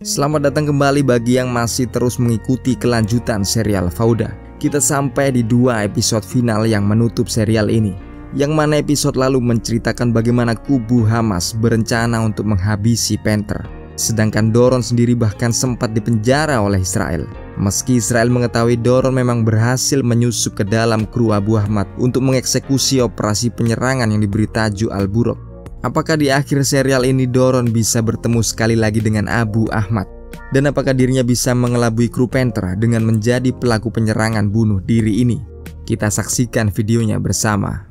Selamat datang kembali bagi yang masih terus mengikuti kelanjutan serial Fauda. Kita sampai di dua episode final yang menutup serial ini, yang mana episode lalu menceritakan bagaimana kubu Hamas berencana untuk menghabisi Panther, sedangkan Doron sendiri bahkan sempat dipenjara oleh Israel. Meski Israel mengetahui Doron memang berhasil menyusup ke dalam kru Abu Ahmad untuk mengeksekusi operasi penyerangan yang diberi tajuk Al-Buraq. Apakah di akhir serial ini Doron bisa bertemu sekali lagi dengan Abu Ahmad? Dan apakah dirinya bisa mengelabui kru Panther dengan menjadi pelaku penyerangan bunuh diri ini? Kita saksikan videonya bersama.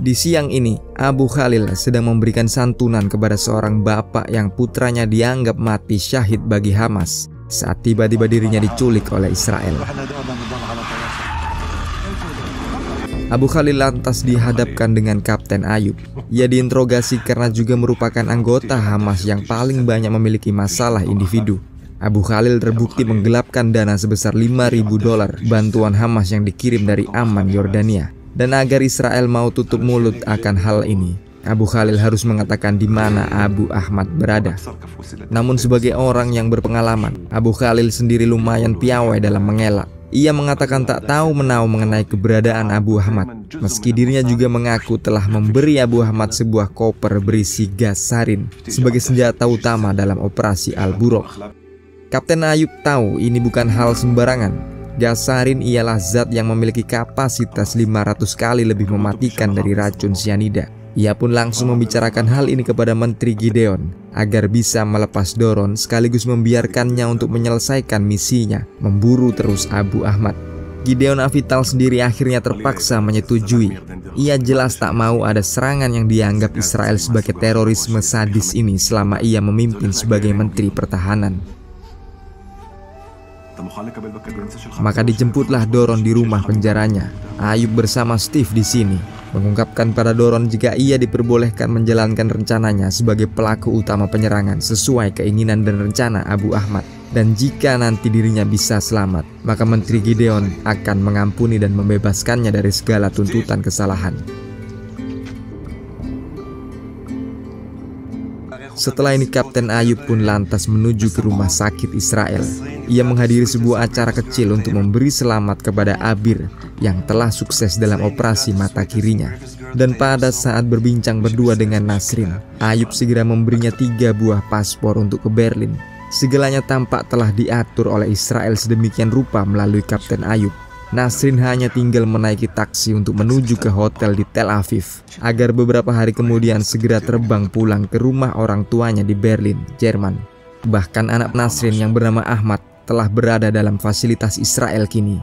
Di siang ini, Abu Khalil sedang memberikan santunan kepada seorang bapak yang putranya dianggap mati syahid bagi Hamas saat tiba-tiba dirinya diculik oleh Israel. Abu Khalil lantas dihadapkan dengan Kapten Ayub. Ia diinterogasi karena juga merupakan anggota Hamas yang paling banyak memiliki masalah individu. Abu Khalil terbukti menggelapkan dana sebesar 5.000 dolar bantuan Hamas yang dikirim dari Amman, Yordania. Dan agar Israel mau tutup mulut akan hal ini, Abu Khalil harus mengatakan di mana Abu Ahmad berada. Namun sebagai orang yang berpengalaman, Abu Khalil sendiri lumayan piawai dalam mengelak. Ia mengatakan tak tahu menahu mengenai keberadaan Abu Ahmad, meski dirinya juga mengaku telah memberi Abu Ahmad sebuah koper berisi gas sarin sebagai senjata utama dalam operasi Al-Buraq. Kapten Ayub tahu ini bukan hal sembarangan. Gas sarin ialah zat yang memiliki kapasitas 500 kali lebih mematikan dari racun sianida. Ia pun langsung membicarakan hal ini kepada Menteri Gideon agar bisa melepas Doron sekaligus membiarkannya untuk menyelesaikan misinya memburu terus Abu Ahmad. Gideon Avital sendiri akhirnya terpaksa menyetujui. Ia jelas tak mau ada serangan yang dianggap Israel sebagai terorisme sadis ini selama ia memimpin sebagai Menteri Pertahanan. Maka dijemputlah Doron di rumah penjaranya. Ayub bersama Steve di sini mengungkapkan pada Doron jika ia diperbolehkan menjalankan rencananya sebagai pelaku utama penyerangan sesuai keinginan dan rencana Abu Ahmad. Dan jika nanti dirinya bisa selamat, maka Menteri Gideon akan mengampuni dan membebaskannya dari segala tuntutan kesalahan. Setelah ini Kapten Ayub pun lantas menuju ke rumah sakit Israel. Ia menghadiri sebuah acara kecil untuk memberi selamat kepada Abir yang telah sukses dalam operasi mata kirinya. Dan pada saat berbincang berdua dengan Nasrin, Ayub segera memberinya 3 buah paspor untuk ke Berlin. Segalanya tampak telah diatur oleh Israel sedemikian rupa melalui Kapten Ayub. Nasrin hanya tinggal menaiki taksi untuk menuju ke hotel di Tel Aviv agar beberapa hari kemudian segera terbang pulang ke rumah orang tuanya di Berlin, Jerman. Bahkan anak Nasrin yang bernama Ahmad telah berada dalam fasilitas Israel kini.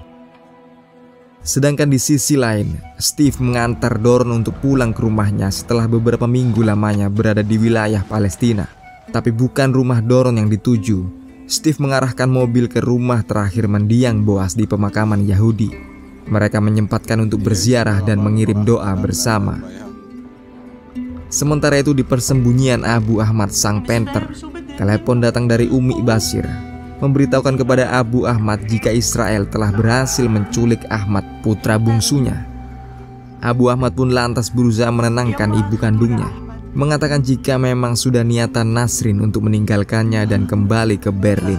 Sedangkan di sisi lain, Steve mengantar Doron untuk pulang ke rumahnya setelah beberapa minggu lamanya berada di wilayah Palestina. Tapi bukan rumah Doron yang dituju. Steve mengarahkan mobil ke rumah terakhir mendiang Boaz di pemakaman Yahudi. Mereka menyempatkan untuk berziarah dan mengirim doa bersama. Sementara itu di persembunyian Abu Ahmad sang Panther, telepon datang dari Umi Basir, memberitahukan kepada Abu Ahmad jika Israel telah berhasil menculik Ahmad, putra bungsunya. Abu Ahmad pun lantas berusaha menenangkan ibu kandungnya, mengatakan jika memang sudah niatan Nasrin untuk meninggalkannya dan kembali ke Berlin.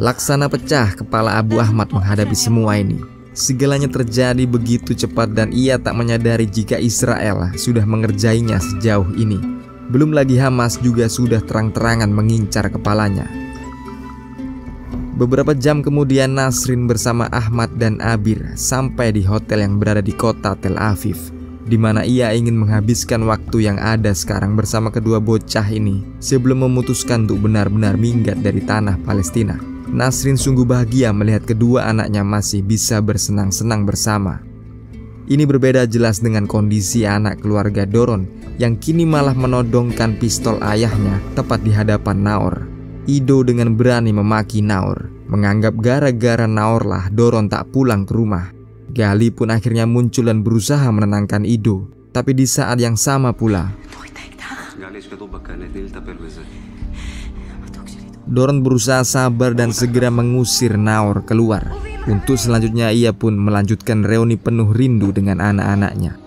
Laksana pecah kepala Abu Ahmad menghadapi semua ini. Segalanya terjadi begitu cepat dan ia tak menyadari jika Israel sudah mengerjainya sejauh ini. Belum lagi Hamas juga sudah terang-terangan mengincar kepalanya. Beberapa jam kemudian Nasrin bersama Ahmad dan Abir sampai di hotel yang berada di kota Tel Aviv, di mana ia ingin menghabiskan waktu yang ada sekarang bersama kedua bocah ini sebelum memutuskan untuk benar-benar minggat dari tanah Palestina. Nasrin sungguh bahagia melihat kedua anaknya masih bisa bersenang-senang bersama. Ini berbeda jelas dengan kondisi anak keluarga Doron yang kini malah menodongkan pistol ayahnya tepat di hadapan Naor. Ido dengan berani memaki Naor, menganggap gara-gara Naorlah Doron tak pulang ke rumah. Gali pun akhirnya muncul dan berusaha menenangkan Ido. Tapi di saat yang sama pula, Doron berusaha sabar dan segera mengusir Naor keluar. Untuk selanjutnya ia pun melanjutkan reuni penuh rindu dengan anak-anaknya.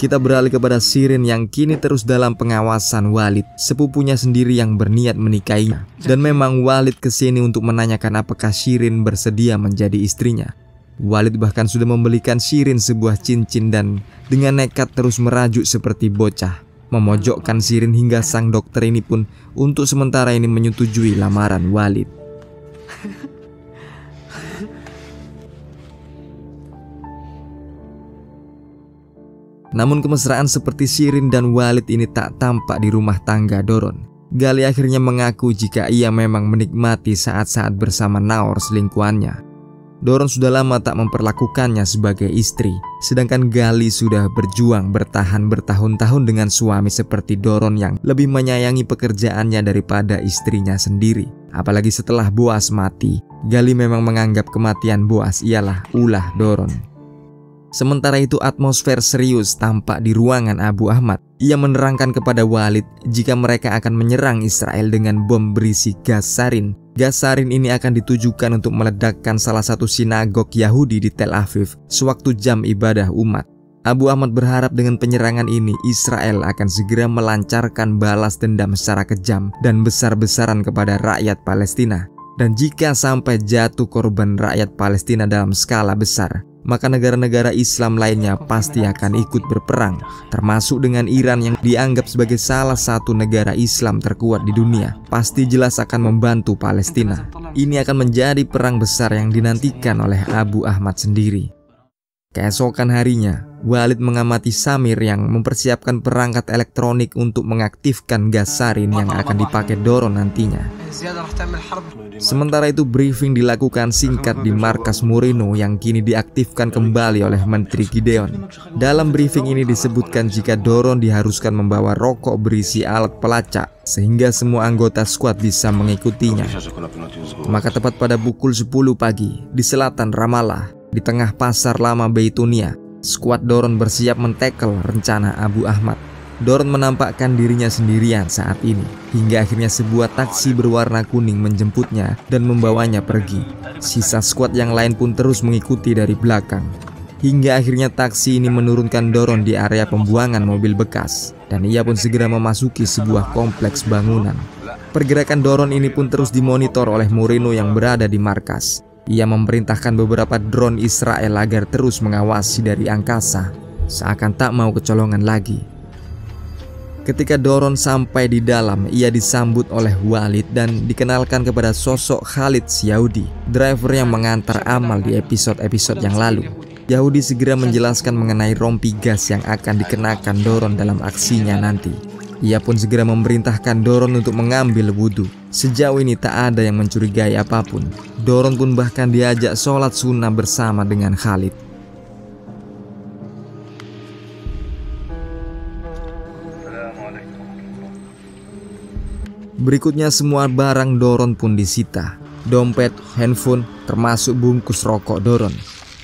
Kita beralih kepada Shirin yang kini terus dalam pengawasan Walid, sepupunya sendiri yang berniat menikahinya. Dan memang Walid kesini untuk menanyakan apakah Shirin bersedia menjadi istrinya. Walid bahkan sudah membelikan Shirin sebuah cincin dan dengan nekat terus merajuk seperti bocah, memojokkan Shirin hingga sang dokter ini pun untuk sementara ini menyetujui lamaran Walid. Namun kemesraan seperti Shirin dan Walid ini tak tampak di rumah tangga Doron. Gali akhirnya mengaku jika ia memang menikmati saat-saat bersama Naor selingkuhannya. Doron sudah lama tak memperlakukannya sebagai istri, sedangkan Gali sudah berjuang bertahan bertahun-tahun dengan suami seperti Doron yang lebih menyayangi pekerjaannya daripada istrinya sendiri. Apalagi setelah Boaz mati, Gali memang menganggap kematian Boaz ialah ulah Doron. Sementara itu atmosfer serius tampak di ruangan Abu Ahmad. Ia menerangkan kepada Walid jika mereka akan menyerang Israel dengan bom berisi gas sarin. Gas sarin ini akan ditujukan untuk meledakkan salah satu sinagog Yahudi di Tel Aviv sewaktu jam ibadah umat. Abu Ahmad berharap dengan penyerangan ini Israel akan segera melancarkan balas dendam secara kejam dan besar-besaran kepada rakyat Palestina. Dan jika sampai jatuh korban rakyat Palestina dalam skala besar, maka negara-negara Islam lainnya pasti akan ikut berperang, termasuk dengan Iran yang dianggap sebagai salah satu negara Islam terkuat di dunia, pasti jelas akan membantu Palestina. Ini akan menjadi perang besar yang dinantikan oleh Abu Ahmad sendiri. Keesokan harinya, Walid mengamati Samir yang mempersiapkan perangkat elektronik untuk mengaktifkan gas sarin yang akan dipakai Doron nantinya. Sementara itu briefing dilakukan singkat di markas Mourinho yang kini diaktifkan kembali oleh Menteri Gideon. Dalam briefing ini disebutkan jika Doron diharuskan membawa rokok berisi alat pelacak sehingga semua anggota skuad bisa mengikutinya. Maka tepat pada pukul 10 pagi di selatan Ramallah, di tengah pasar lama Beitunia, skuad Doron bersiap mentekel rencana Abu Ahmad. Doron menampakkan dirinya sendirian saat ini, hingga akhirnya sebuah taksi berwarna kuning menjemputnya dan membawanya pergi. Sisa skuad yang lain pun terus mengikuti dari belakang, hingga akhirnya taksi ini menurunkan Doron di area pembuangan mobil bekas, dan ia pun segera memasuki sebuah kompleks bangunan. Pergerakan Doron ini pun terus dimonitor oleh Mourinho yang berada di markas. Ia memerintahkan beberapa drone Israel agar terus mengawasi dari angkasa, seakan tak mau kecolongan lagi. Ketika Doron sampai di dalam, ia disambut oleh Walid dan dikenalkan kepada sosok Khalid si Yahudi, driver yang mengantar Amal di episode-episode yang lalu. Yahudi segera menjelaskan mengenai rompi gas yang akan dikenakan Doron dalam aksinya nanti. Ia pun segera memerintahkan Doron untuk mengambil wudhu. Sejauh ini tak ada yang mencurigai apapun. Doron pun bahkan diajak sholat sunnah bersama dengan Khalid. Berikutnya semua barang Doron pun disita, dompet, handphone, termasuk bungkus rokok Doron.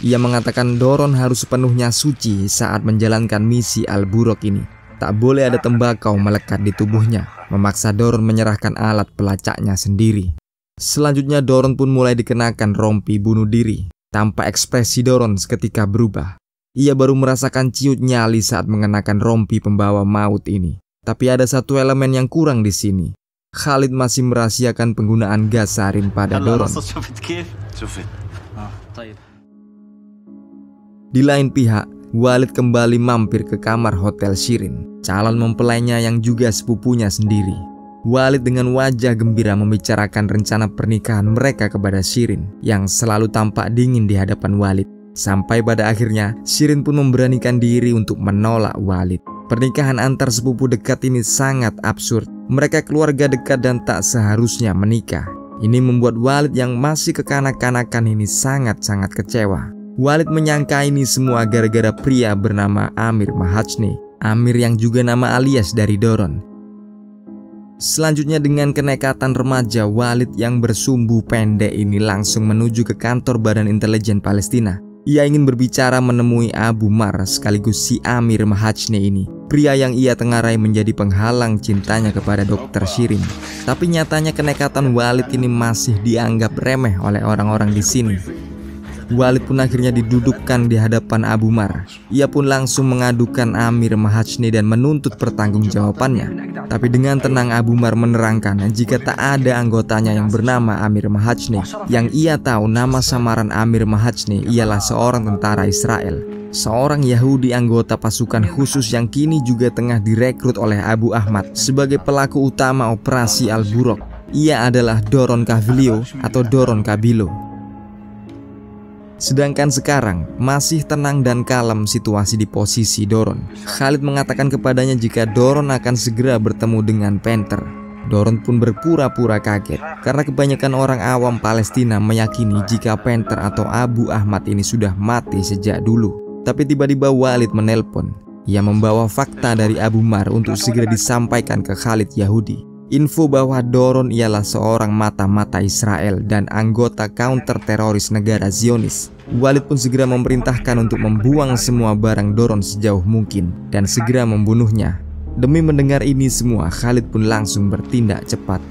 Ia mengatakan Doron harus sepenuhnya suci saat menjalankan misi Al-Buraq ini. Tak boleh ada tembakau melekat di tubuhnya, memaksa Doron menyerahkan alat pelacaknya sendiri. Selanjutnya Doron pun mulai dikenakan rompi bunuh diri. Tanpa ekspresi Doron seketika berubah. Ia baru merasakan ciut nyali saat mengenakan rompi pembawa maut ini. Tapi ada satu elemen yang kurang di sini. Khalid masih merahasiakan penggunaan gas sarin pada Doron. Di lain pihak, Walid kembali mampir ke kamar hotel Shirin, calon mempelainya yang juga sepupunya sendiri. Walid dengan wajah gembira membicarakan rencana pernikahan mereka kepada Shirin yang selalu tampak dingin di hadapan Walid. Sampai pada akhirnya Shirin pun memberanikan diri untuk menolak Walid. Pernikahan antar sepupu dekat ini sangat absurd. Mereka keluarga dekat dan tak seharusnya menikah. Ini membuat Walid yang masih kekanak-kanakan ini sangat-sangat kecewa. Walid menyangka ini semua gara-gara pria bernama Amir Mahajne, Amir yang juga nama alias dari Doron. Selanjutnya dengan kenekatan remaja, Walid yang bersumbu pendek ini langsung menuju ke kantor Badan Intelijen Palestina. Ia ingin berbicara menemui Abu Mar sekaligus si Amir Mahajne ini, pria yang ia tengarai menjadi penghalang cintanya kepada Dokter Shirin. Tapi nyatanya kenekatan Walid ini masih dianggap remeh oleh orang-orang di sini. Walid pun akhirnya didudukkan di hadapan Abu Mar. Ia pun langsung mengadukan Amir Mahajne dan menuntut pertanggungjawabannya. Tapi dengan tenang Abu Mar menerangkan jika tak ada anggotanya yang bernama Amir Mahajne. Yang ia tahu nama samaran Amir Mahajne ialah seorang tentara Israel, seorang Yahudi anggota pasukan khusus yang kini juga tengah direkrut oleh Abu Ahmad sebagai pelaku utama operasi Al-Buraq. Ia adalah Doron Kavillio atau Doron Kavillio. Sedangkan sekarang masih tenang dan kalem situasi di posisi Doron. Khalid mengatakan kepadanya jika Doron akan segera bertemu dengan Panther. Doron pun berpura-pura kaget karena kebanyakan orang awam Palestina meyakini jika Panther atau Abu Ahmad ini sudah mati sejak dulu. Tapi tiba-tiba Walid menelpon. Ia membawa fakta dari Abu Mar untuk segera disampaikan ke Khalid Yahudi. Info bahwa Doron ialah seorang mata-mata Israel dan anggota counter teroris negara Zionis. Walid pun segera memerintahkan untuk membuang semua barang Doron sejauh mungkin dan segera membunuhnya. Demi mendengar ini semua, Khalid pun langsung bertindak cepat.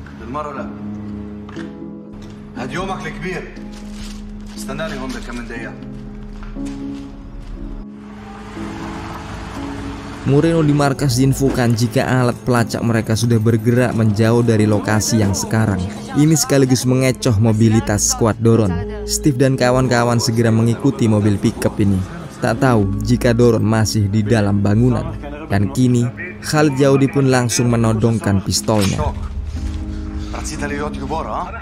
Mourinho di markas diinfokan jika alat pelacak mereka sudah bergerak menjauh dari lokasi yang sekarang. Ini sekaligus mengecoh mobilitas skuad Doron. Steve dan kawan-kawan segera mengikuti mobil pickup ini. Tak tahu jika Doron masih di dalam bangunan. Dan kini Khalid Yahudi pun langsung menodongkan pistolnya.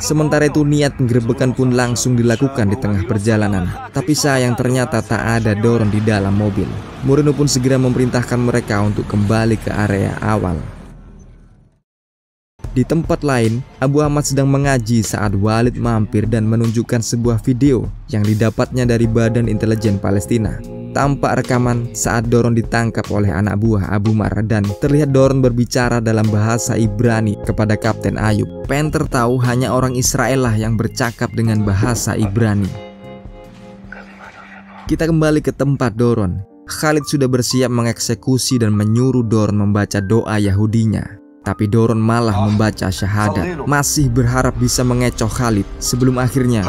Sementara itu niat penggerebekan pun langsung dilakukan di tengah perjalanan. Tapi sayang ternyata tak ada Doron di dalam mobil. Mourinho pun segera memerintahkan mereka untuk kembali ke area awal. Di tempat lain, Abu Ahmad sedang mengaji saat Walid mampir dan menunjukkan sebuah video yang didapatnya dari Badan Intelijen Palestina. Tampak rekaman saat Doron ditangkap oleh anak buah Abu Mar dan terlihat Doron berbicara dalam bahasa Ibrani kepada Kapten Ayub. Panther tahu hanya orang Israel lah yang bercakap dengan bahasa Ibrani. Kita kembali ke tempat Doron. Khalid sudah bersiap mengeksekusi dan menyuruh Doron membaca doa Yahudinya. Tapi Doron malah membaca syahadat, masih berharap bisa mengecoh Khalid sebelum akhirnya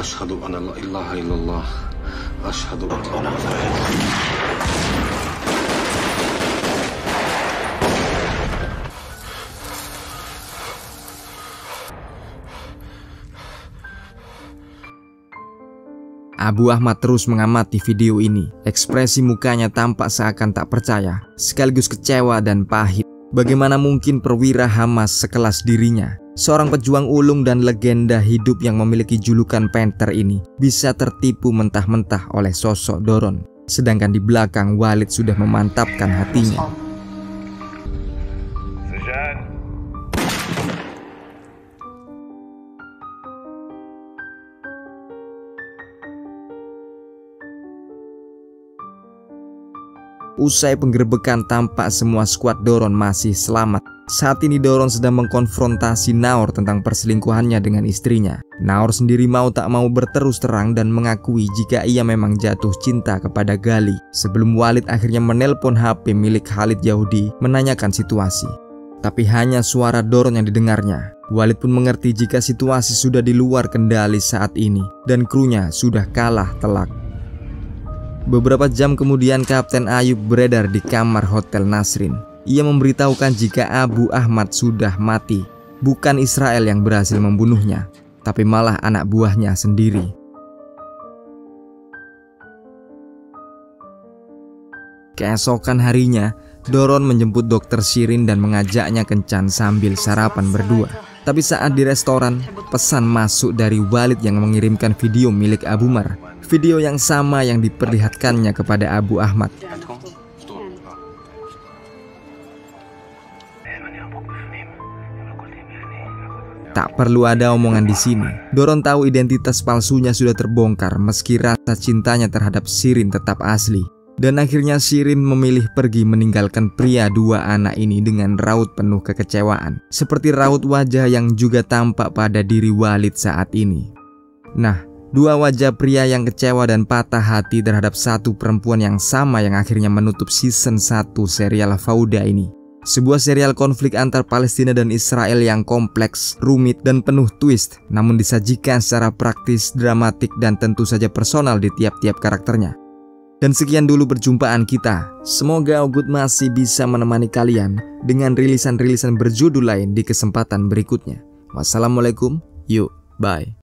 Abu Ahmad terus mengamati video ini. Ekspresi mukanya tampak seakan tak percaya, sekaligus kecewa dan pahit. Bagaimana mungkin perwira Hamas sekelas dirinya, seorang pejuang ulung dan legenda hidup yang memiliki julukan Panther ini, bisa tertipu mentah-mentah oleh sosok Doron. Sedangkan di belakang Walid sudah memantapkan hatinya. Usai penggerebekan tampak semua skuad Doron masih selamat. Saat ini Doron sedang mengkonfrontasi Naor tentang perselingkuhannya dengan istrinya. Naor sendiri mau tak mau berterus terang dan mengakui jika ia memang jatuh cinta kepada Gali. Sebelum Walid akhirnya menelpon HP milik Khalid Yahudi menanyakan situasi. Tapi hanya suara Doron yang didengarnya. Walid pun mengerti jika situasi sudah di luar kendali saat ini dan krunya sudah kalah telak. Beberapa jam kemudian Kapten Ayub beredar di kamar hotel Nasrin. Ia memberitahukan jika Abu Ahmad sudah mati. Bukan Israel yang berhasil membunuhnya, tapi malah anak buahnya sendiri. Keesokan harinya, Doron menjemput dokter Shirin dan mengajaknya kencan sambil sarapan berdua. Tapi saat di restoran, pesan masuk dari Walid yang mengirimkan video milik Abu Mar. Video yang sama yang diperlihatkannya kepada Abu Ahmad. Tak perlu ada omongan di sini. Doron tahu identitas palsunya sudah terbongkar meski rasa cintanya terhadap Shirin tetap asli. Dan akhirnya Shirin memilih pergi meninggalkan pria dua anak ini dengan raut penuh kekecewaan. Seperti raut wajah yang juga tampak pada diri Walid saat ini. Nah, dua wajah pria yang kecewa dan patah hati terhadap satu perempuan yang sama yang akhirnya menutup season 1 serial Fauda ini. Sebuah serial konflik antar Palestina dan Israel yang kompleks, rumit, dan penuh twist, namun disajikan secara praktis, dramatik, dan tentu saja personal di tiap-tiap karakternya. Dan sekian dulu perjumpaan kita. Semoga Ogut masih bisa menemani kalian dengan rilisan-rilisan berjudul lain di kesempatan berikutnya. Wassalamualaikum, yuk, bye.